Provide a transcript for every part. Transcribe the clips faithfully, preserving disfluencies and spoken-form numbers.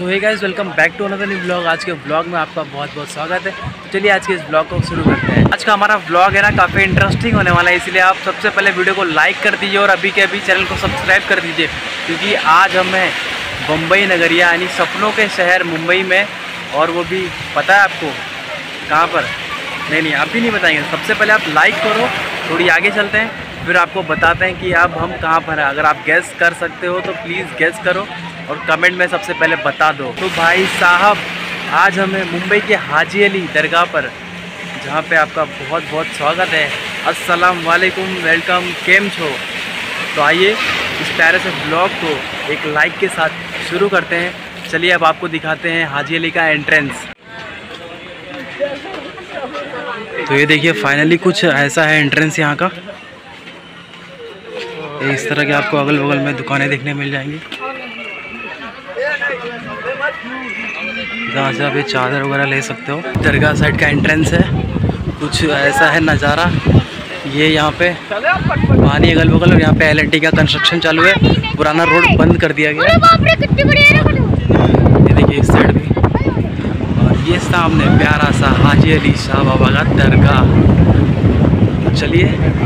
So hey guys, welcome back to another new blog. आज के blog में आपका बहुत बहुत स्वागत है। तो चलिए आज के इस ब्लॉग को शुरू करते हैं। आज का हमारा ब्लॉग है ना, काफ़ी इंटरेस्टिंग होने वाला है, इसलिए आप सबसे पहले वीडियो को लाइक कर दीजिए और अभी के अभी चैनल को सब्सक्राइब कर दीजिए, क्योंकि आज हम हैं बम्बई नगरिया यानी सपनों के शहर मुंबई में। और वो भी पता है आपको कहाँ पर? नहीं नहीं, अभी नहीं बताएंगे। सबसे पहले आप लाइक करो, थोड़ी आगे चलते हैं, फिर आपको बताते हैं कि अब हम कहाँ पर हैं। अगर आप गैस कर सकते हो तो प्लीज़ गैस करो और कमेंट में सबसे पहले बता दो। तो भाई साहब, आज हमें मुंबई के हाजी अली दरगाह पर, जहाँ पे आपका बहुत बहुत स्वागत है। अस्सलाम वालेकुम, वेलकम, केम छो। तो आइए इस प्यारे से ब्लॉग को एक लाइक के साथ शुरू करते हैं। चलिए अब आपको दिखाते हैं हाजी अली का एंट्रेंस। तो ये देखिए, फाइनली कुछ ऐसा है एंट्रेंस यहाँ का। इस तरह के आपको अगल बगल में दुकानें देखने मिल जाएंगी, जहाँ से आप ये चादर वगैरह ले सकते हो। दरगाह साइड का एंट्रेंस है, कुछ ऐसा है नज़ारा। ये यहाँ पे पानी अगल बगल, और यहाँ पे एल एन टी का कंस्ट्रक्शन चालू है। पुराना रोड बंद कर दिया गया। ये देखिए इस साइड भी, और ये सामने प्यारा सा हाजी अली शाह बाबा का दरगाह। चलिए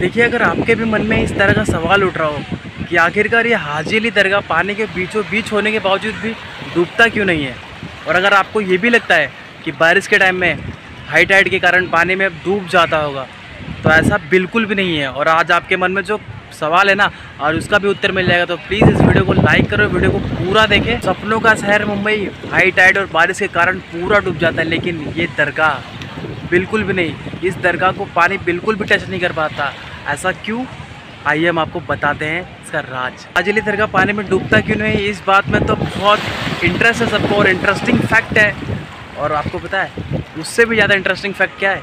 देखिए, अगर आपके भी मन में इस तरह का सवाल उठ रहा हो कि आखिरकार ये हाजी अली दरगाह पानी के बीचों बीच होने के बावजूद भी डूबता क्यों नहीं है, और अगर आपको ये भी लगता है कि बारिश के टाइम में हाई टाइड के कारण पानी में डूब जाता होगा, तो ऐसा बिल्कुल भी नहीं है। और आज आपके मन में जो सवाल है ना, और उसका भी उत्तर मिल जाएगा। तो प्लीज़ इस वीडियो को लाइक करो, वीडियो को पूरा देखें। सपनों का शहर मुंबई हाई टाइड और बारिश के कारण पूरा डूब जाता है, लेकिन ये दरगाह बिल्कुल भी नहीं। इस दरगाह को पानी बिल्कुल भी टच नहीं कर पाता। ऐसा क्यों? आइए हम आपको बताते हैं इसका राज। हाजी अली दरगाह पानी में डूबता क्यों नहीं, इस बात में तो बहुत इंटरेस्ट है सबको, और इंटरेस्टिंग फैक्ट है। और आपको पता है उससे भी ज़्यादा इंटरेस्टिंग फैक्ट क्या है?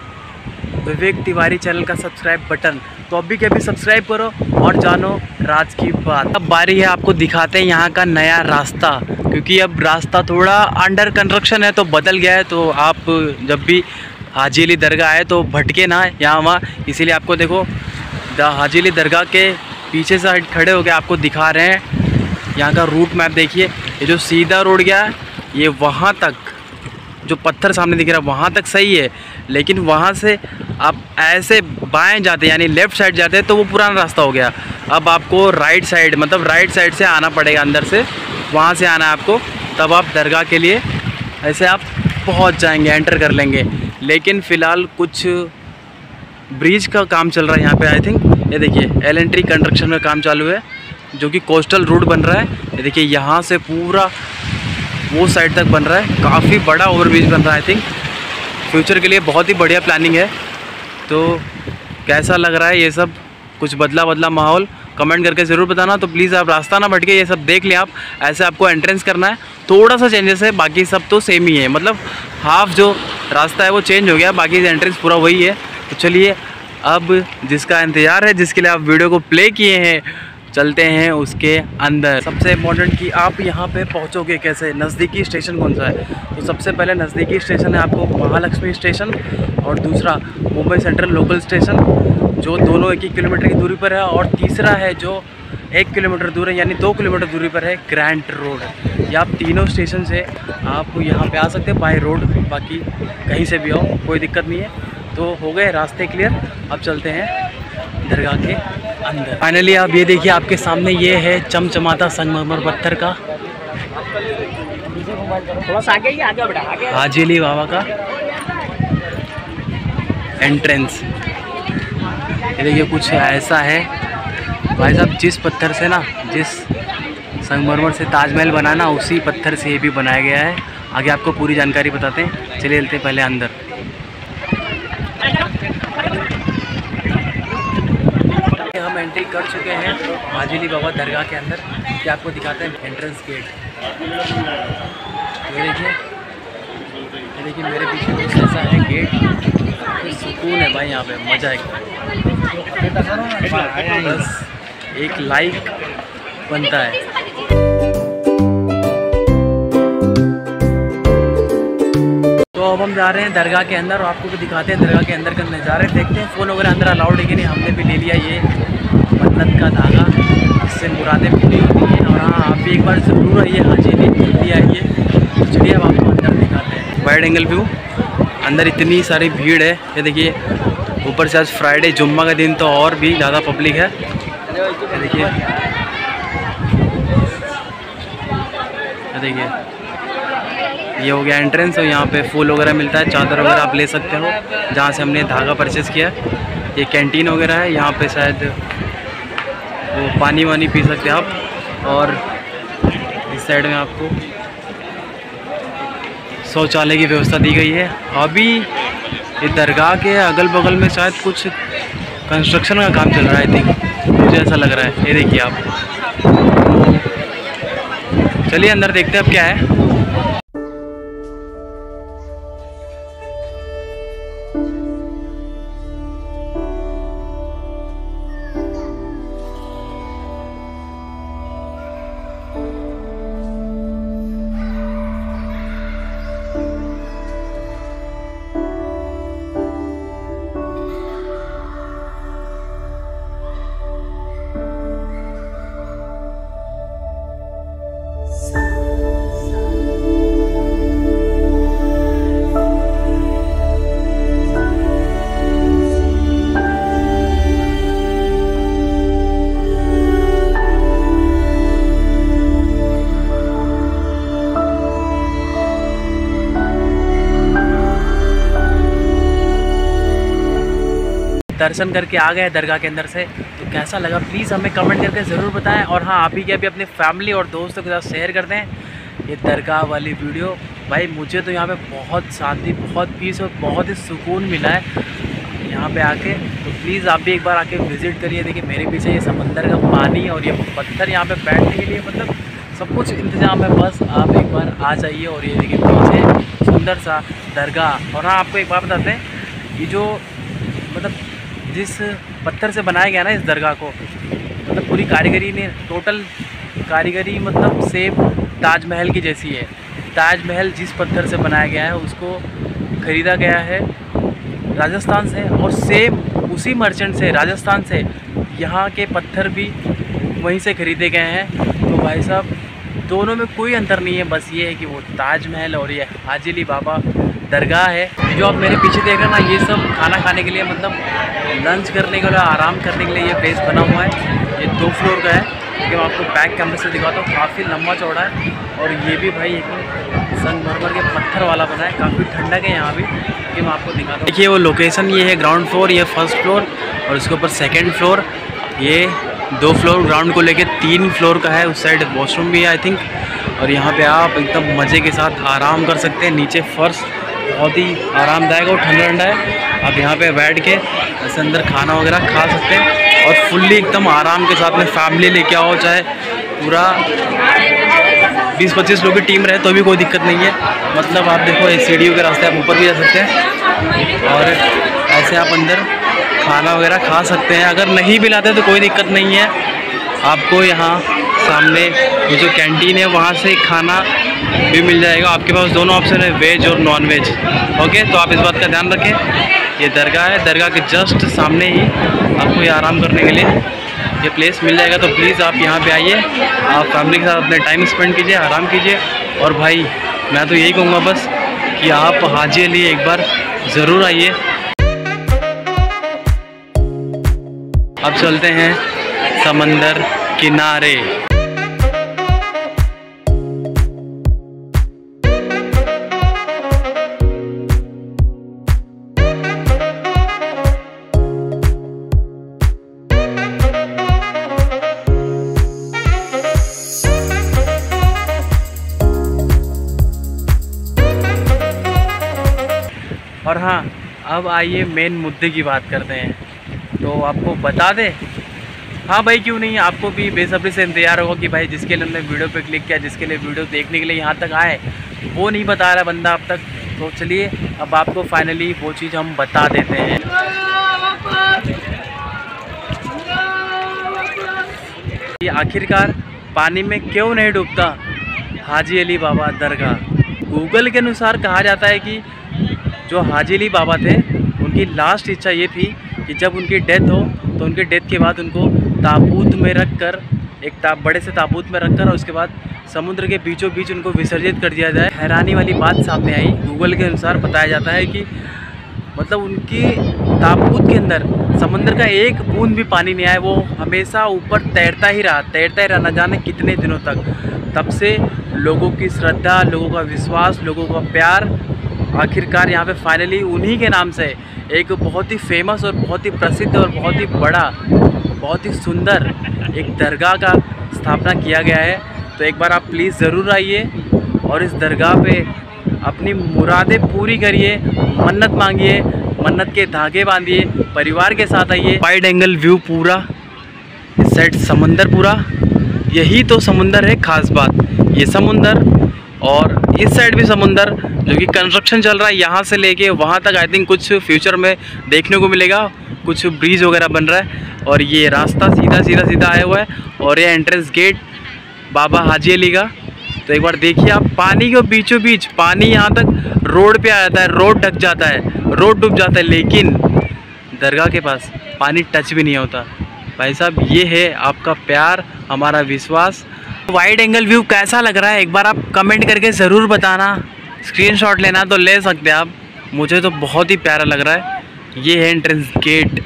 विवेक तिवारी चैनल का सब्सक्राइब बटन। तो अभी के अभी सब्सक्राइब करो और जानो राज की बात। अब बारी है, आपको दिखाते हैं यहाँ का नया रास्ता, क्योंकि अब रास्ता थोड़ा अंडर कंस्ट्रक्शन है तो बदल गया है। तो आप जब भी हाजी अली दरगाह है तो भटके ना यहाँ वहाँ, इसीलिए आपको देखो द हाजी अली दरगाह के पीछे से खड़े होकर आपको दिखा रहे हैं यहाँ का रूट मैप। देखिए ये जो सीधा रोड गया है, ये वहाँ तक जो पत्थर सामने दिख रहा है वहाँ तक सही है, लेकिन वहाँ से आप ऐसे बाएं जाते यानी लेफ़्ट साइड जाते तो वो पुराना रास्ता हो गया। अब आपको राइट साइड, मतलब राइट साइड से आना पड़ेगा, अंदर से वहाँ से आना है आपको, तब आप दरगाह के लिए ऐसे आप पहुँच जाएंगे, एंटर कर लेंगे। लेकिन फ़िलहाल कुछ ब्रिज का काम चल रहा है यहाँ पे, आई थिंक। ये देखिए एल एन टी कंस्ट्रक्शन का काम चालू है, जो कि कोस्टल रोड बन रहा है। ये देखिए यहाँ से पूरा वो साइड तक बन रहा है, काफ़ी बड़ा ओवरब्रिज बन रहा है। आई थिंक फ्यूचर के लिए बहुत ही बढ़िया प्लानिंग है। तो कैसा लग रहा है ये सब, कुछ बदला बदला माहौल, कमेंट करके ज़रूर बताना। तो प्लीज़ आप रास्ता ना भटके, ये सब देख लें आप। ऐसे आपको एंट्रेंस करना है, थोड़ा सा चेंजेस है, बाकी सब तो सेम ही है। मतलब हाफ जो रास्ता है वो चेंज हो गया, बाकी एंट्रेंस पूरा वही है। तो चलिए अब जिसका इंतज़ार है, जिसके लिए आप वीडियो को प्ले किए हैं, चलते हैं उसके अंदर। सबसे इम्पोर्टेंट कि आप यहाँ पे पहुँचोगे कैसे, नज़दीकी स्टेशन कौन सा है। तो सबसे पहले नज़दीकी स्टेशन है आपको महालक्ष्मी स्टेशन, और दूसरा मुंबई सेंट्रल लोकल स्टेशन, जो दोनों एक एक किलोमीटर की दूरी पर है। और तीसरा है जो एक किलोमीटर दूर है, यानी दो किलोमीटर दूरी पर है, ग्रैंड रोड। या आप तीनों स्टेशन से आप यहाँ पे आ सकते हैं बाई रोड, बाकी कहीं से भी हो कोई दिक्कत नहीं है। तो हो गए रास्ते क्लियर, अब चलते हैं दरगाह के अंदर। फाइनली आप ये देखिए, आपके सामने ये है चमचमाता संगमरमर पत्थर का हाजी अली बाबा का एंट्रेंस। ये देखिए कुछ ऐसा है भाई साहब, जिस पत्थर से ना, जिस संगमरमर से ताजमहल बना ना, उसी पत्थर से ये भी बनाया गया है। आगे आपको पूरी जानकारी बताते हैं, चलिए चलते पहले अंदर। हम एंट्री कर चुके हैं हाजी अली बाबा दरगाह के अंदर। ये आपको दिखाते हैं एंट्रेंस गेट। ये देखिए, ये देखिए मेरे पीछे कुछ ऐसा है गेट। सुकून है भाई यहाँ पे, मज़ा है। बस एक लाइक बनता है। तो अब हम जा रहे हैं दरगाह के अंदर, और आपको भी दिखाते हैं दरगाह के अंदर का नज़ारे। देखते हैं फ़ोन वगैरह अंदर अलाउड है कि नहीं। हमने भी ले लिया ये मन्नत का धागा, इससे मुरादें पूरी होती हैं। और हाँ, आप भी एक बार जरूर आइए, हाजी अली जल्दी आइए। चलिए अब आपको अंदर दिखाते हैं वाइड एंगल व्यू। अंदर इतनी सारी भीड़ है, ये देखिए। ऊपर से आज फ्राइडे जुम्मा का दिन तो और भी ज़्यादा पब्लिक है, ये देखिए ये देखिए ये हो गया एंट्रेंस। और यहाँ पे फूल वगैरह मिलता है, चादर वगैरह आप ले सकते हो, जहाँ से हमने धागा परचेज़ किया है। ये कैंटीन वगैरह है, यहाँ पे शायद वो पानी वानी पी सकते हैं आप। और इस साइड में आपको शौचालय की व्यवस्था दी गई है। अभी ये दरगाह के अगल बगल में शायद कुछ कंस्ट्रक्शन का काम चल रहा है, आई थिंक, मुझे ऐसा लग रहा है। ये देखिए आप, चलिए अंदर देखते हैं अब क्या है। दर्शन करके आ गए दरगाह के अंदर से, तो कैसा लगा प्लीज़ हमें कमेंट करके ज़रूर बताएं। और हाँ, आप ही के अभी अपने फैमिली और दोस्तों के साथ शेयर कर दें ये दरगाह वाली वीडियो। भाई मुझे तो यहाँ पे बहुत शांति, बहुत पीस और बहुत ही सुकून मिला है यहाँ पे आके। तो प्लीज़ आप भी एक बार आके विज़िट करिए। देखिए मेरे पीछे ये समंदर का पानी और ये पत्थर, यहाँ पर बैठने के लिए मतलब सब कुछ इंतज़ाम है। बस आप एक बार आ जाइए। और ये देखिए पीछे सुंदर सा दरगाह। और हाँ, आपको एक बार बताते हैं, ये जो मतलब जिस पत्थर से बनाया गया ना इस दरगाह को, मतलब पूरी कारीगरी ने, टोटल कारीगरी मतलब सेम ताजमहल की जैसी है। ताजमहल जिस पत्थर से बनाया गया है उसको ख़रीदा गया है राजस्थान से, और सेम उसी मर्चेंट से, राजस्थान से यहाँ के पत्थर भी वहीं से ख़रीदे गए हैं। तो भाई साहब दोनों में कोई अंतर नहीं है, बस ये है कि वो ताजमहल और ये हाजी अली बाबा दरगाह है। जो आप मेरे पीछे देख रहे हैं ना, ये सब खाना खाने के लिए, मतलब लंच करने के लिए, आराम करने के लिए ये प्लेस बना हुआ है। ये दो फ्लोर का है, लेकिन मैं आपको बैक कैमरे से दिखाता हूँ। काफ़ी लंबा चौड़ा है। और ये भी भाई एकदम संगमरमर के पत्थर वाला बना है। काफ़ी ठंडक है यहाँ भी, कि मैं आपको दिखाता हूँ। देखिए वो लोकेशन ये है, ग्राउंड फ्लोर, ये फर्स्ट फ्लोर और उसके ऊपर सेकेंड फ्लोर। ये दो फ्लोर ग्राउंड को लेके तीन फ्लोर का है। उस साइड वॉशरूम भी है आई थिंक। और यहाँ पर आप एकदम मज़े के साथ आराम कर सकते हैं। नीचे फर्श बहुत ही आरामदायक और ठंडा ठंडा है। आप यहाँ पे बैठ के ऐसे अंदर खाना वगैरह खा सकते हैं। और फुल्ली एकदम आराम के साथ में फैमिली लेके आओ, चाहे पूरा बीस पच्चीस लोग की टीम रहे तो भी कोई दिक्कत नहीं है। मतलब आप देखो, ये सीढ़ियों के रास्ते आप ऊपर भी जा सकते हैं और ऐसे आप अंदर खाना वगैरह खा सकते हैं। अगर नहीं भी लाते तो कोई दिक्कत नहीं है। आपको यहाँ सामने जो कैंटीन है वहाँ से खाना भी मिल जाएगा। आपके पास दोनों ऑप्शन है, वेज और नॉन वेज। ओके, तो आप इस बात का ध्यान रखें। ये दरगाह है, दरगाह के जस्ट सामने ही आपको ये आराम करने के लिए ये प्लेस मिल जाएगा। तो प्लीज़ आप यहाँ पे आइए, आप फैमिली के साथ अपने टाइम स्पेंड कीजिए, आराम कीजिए। और भाई मैं तो यही कहूँगा बस कि आप हाजी अली एक बार ज़रूर आइए। अब चलते हैं समंदर किनारे। और हाँ, अब आइए मेन मुद्दे की बात करते हैं। तो आपको बता दें, हाँ भाई क्यों नहीं, आपको भी बेसब्री से इंतज़ार होगा कि भाई जिसके लिए हमने वीडियो पे क्लिक किया, जिसके लिए वीडियो देखने के लिए यहाँ तक आए, वो नहीं बता रहा बंदा अब तक। तो चलिए अब आपको फाइनली वो चीज़ हम बता देते हैं। ये आखिरकार पानी में क्यों नहीं डूबता हाजी अली बाबा दरगाह। गूगल के अनुसार कहा जाता है कि जो हाजी अली बाबा थे, उनकी लास्ट इच्छा ये थी कि जब उनकी डेथ हो तो उनके डेथ के बाद उनको ताबूत में रख कर एक ताब बड़े से ताबूत में रखकर और उसके बाद समुद्र के बीचों बीच उनको विसर्जित कर दिया जाए। हैरानी वाली बात सामने आई, गूगल के अनुसार बताया जाता है कि मतलब उनकी ताबूत के अंदर समंदर का एक बूंद भी पानी नहीं आया, वो हमेशा ऊपर तैरता ही रहा तैरता ही रहा न जाने कितने दिनों तक। तब से लोगों की श्रद्धा, लोगों का विश्वास, लोगों का प्यार, आखिरकार यहाँ पे फाइनली उन्हीं के नाम से एक बहुत ही फेमस और बहुत ही प्रसिद्ध और बहुत ही बड़ा, बहुत ही सुंदर एक दरगाह का स्थापना किया गया है। तो एक बार आप प्लीज़ ज़रूर आइए और इस दरगाह पे अपनी मुरादें पूरी करिए, मन्नत मांगिए, मन्नत के धागे बांधिए, परिवार के साथ आइए। वाइड एंगल व्यू पूरा, इस साइड समंदर पूरा, यही तो समंदर है ख़ास बात, ये समंदर और इस साइड भी समंदर जो कि कंस्ट्रक्शन चल रहा है यहाँ से लेके वहाँ तक। आई थिंक कुछ फ्यूचर में देखने को मिलेगा, कुछ ब्रिज वगैरह बन रहा है। और ये रास्ता सीधा सीधा सीधा आया हुआ है और ये एंट्रेंस गेट बाबा हाजी अली का। तो एक बार देखिए आप, पानी के बीचों बीच पानी यहाँ तक रोड पे आ जाता है, रोड ढक जाता है, रोड डूब जाता है, लेकिन दरगाह के पास पानी टच भी नहीं होता। भाई साहब, ये है आपका प्यार, हमारा विश्वास। वाइड एंगल व्यू कैसा लग रहा है एक बार आप कमेंट करके ज़रूर बताना, स्क्रीनशॉट लेना तो ले सकते हैं आप। मुझे तो बहुत ही प्यारा लग रहा है। ये है एंट्रेंस गेट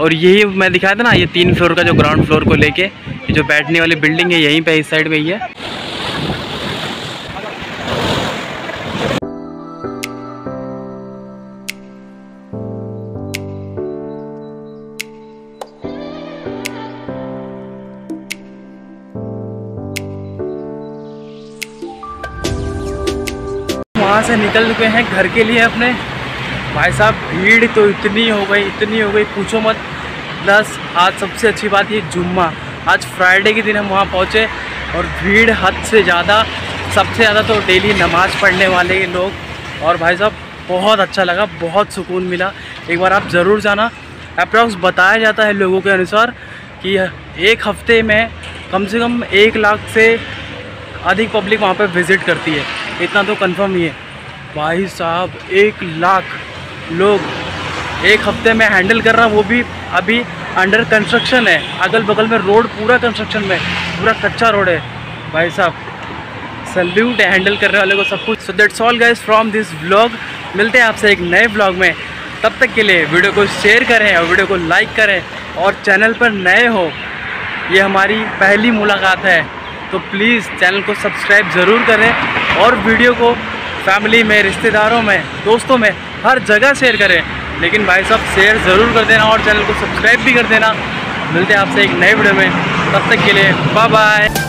और यही मैं दिखाया था ना, ये तीन फ्लोर का जो ग्राउंड फ्लोर को लेके ये जो बैठने वाली बिल्डिंग है यहीं पे इस साइड में ही है। वहाँ से निकल चुके हैं घर के लिए अपने। भाई साहब, भीड़ तो इतनी हो गई इतनी हो गई पूछो मत। प्लस आज सबसे अच्छी बात ये जुम्मा, आज फ्राइडे के दिन हम वहाँ पहुँचे और भीड़ हद से ज़्यादा, सबसे ज़्यादा तो डेली नमाज़ पढ़ने वाले लोग। और भाई साहब बहुत अच्छा लगा, बहुत सुकून मिला। एक बार आप ज़रूर जाना। अप्रॉक्स बताया जाता है लोगों के अनुसार कि एक हफ्ते में कम से कम एक लाख से अधिक पब्लिक वहाँ पर विज़िट करती है, इतना तो कन्फर्म ही है। भाई साहब, एक लाख लोग एक हफ्ते में हैंडल कर रहा, वो भी अभी अंडर कंस्ट्रक्शन है, अगल बगल में रोड पूरा कंस्ट्रक्शन में, पूरा कच्चा रोड है। भाई साहब सल्यूट है हैंडल करने वाले को सब कुछ। So that's all guys from this vlog. मिलते हैं आपसे एक नए व्लॉग में, तब तक के लिए वीडियो को शेयर करें और वीडियो को लाइक करें, और चैनल पर नए हो, ये हमारी पहली मुलाकात है तो प्लीज़ चैनल को सब्सक्राइब ज़रूर करें और वीडियो को फैमिली में, रिश्तेदारों में, दोस्तों में, हर जगह शेयर करें। लेकिन भाई साहब शेयर ज़रूर कर देना और चैनल को सब्सक्राइब भी कर देना। मिलते हैं आपसे एक नए वीडियो में, तब तक के लिए बाय बाय।